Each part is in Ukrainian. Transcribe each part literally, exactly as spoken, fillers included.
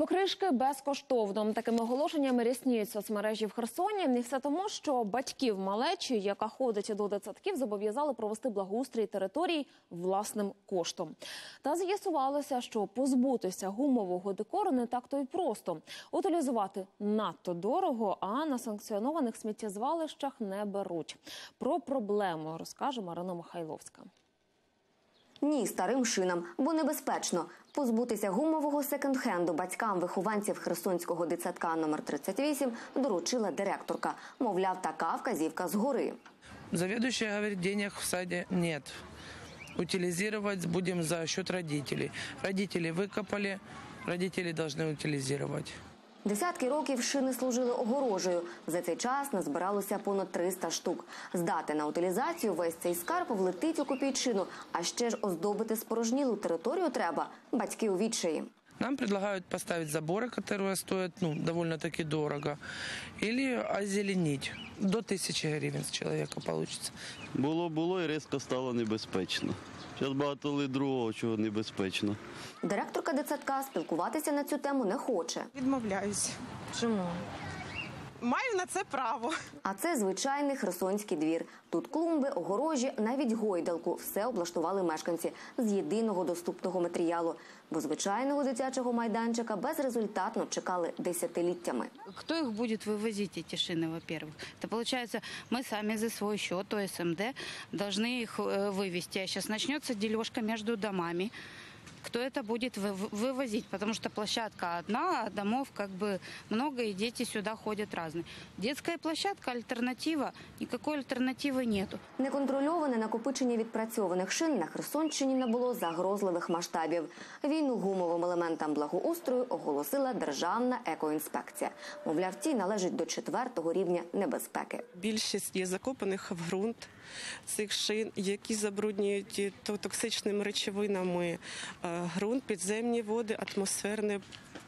Покришки безкоштовно. Такими оголошеннями рясніють соцмережі в Херсоні. І все тому, що батьків малечі, яка ходить до дитсадків, зобов'язали провести благоустрій територій власним коштом. Та з'ясувалося, що позбутися гумового декору не так-то й просто. Утилізувати надто дорого, а на санкціонованих сміттєзвалищах не беруть. Про проблему розкаже Марина Михайловська. Ні, старим шинам, бо небезпечно. Позбутися гумового секонд-хенду батькам вихованців Херсонського дитсадка номер тридцять вісім доручила директорка. Мовляв, така вказівка згори. Завідуючий говорить, грошей в саді немає. Утилізувати будемо за рахунок батьків. Батьки викопали, батьки повинні утилізувати. Десятки років шини служили огорожею. За цей час назбиралося понад триста штук. Здати на утилізацію весь цей скарб влетить у копійчину. А ще ж оздобити спорожнілу територію треба. Батьки у відчаї. Нам пропонують поставити забори, які стоять доволі-таки дорого, або озеленити. До тисячі гривень з людини вийде. Було-було і різко стало небезпечно. Зараз багато другого, чого небезпечно. Директорка дитсадка спілкуватися на цю тему не хоче. Відмовляюсь. Чому? Маю на це право. А це звичайний херсонський двір. Тут клумби, огорожі, навіть гойдалку. Все облаштували мешканці з єдиного доступного матеріалу. Бо звичайного дитячого майданчика безрезультатно чекали десятиліттями. Хто їх буде вивозити, ці шини, по-перше? Це виходить, ми самі за свій счет, ОСМД, повинні їх вивезти. А зараз почнеться ділежка між домами. Кто это будет вывозить, потому что площадка одна, а домов как бы много, и дети сюда ходят разные. Детская площадка – альтернатива, никакой альтернативы нету. Неконтрольоване накопичення відпрацьованих шин на Херсонщині набуло загрозливих масштабів. Війну гумовим елементам благоустрою оголосила Державна екоінспекція. Мовляв, ті належать до четвертого рівня небезпеки. Більшість є закопаних в ґрунт цих шин, які забруднюють токсичними речовинами ґрунт, підземні води, атмосферне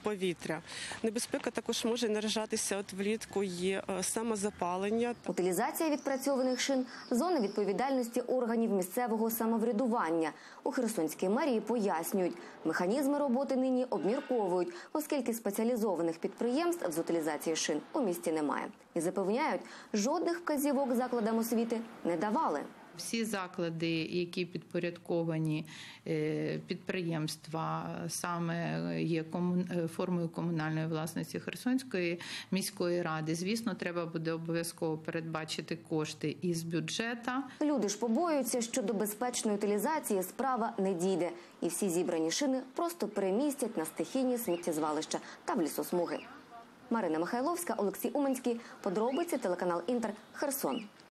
повітря. Небезпека також може наражатися, от влітку є самозапалення. Утилізація відпрацьованих шин – зона відповідальності органів місцевого самоврядування. У Херсонській мерії пояснюють, механізми роботи нині обмірковують, оскільки спеціалізованих підприємств з утилізації шин у місті немає. І запевняють, жодних вказівок закладам освіти не давали. Всі заклади, які підпорядковані підприємства, саме є формою комунальної власності Херсонської міської ради, звісно, треба буде обов'язково передбачити кошти із бюджету. Люди ж побоюються, що до безпечної утилізації справа не дійде. І всі зібрані шини просто перемістять на стихійні сміттєзвалища та в лісосмуги. Марина Михайловська, Олексій Уманський. Подробиці телеканал «Інтер», Херсон.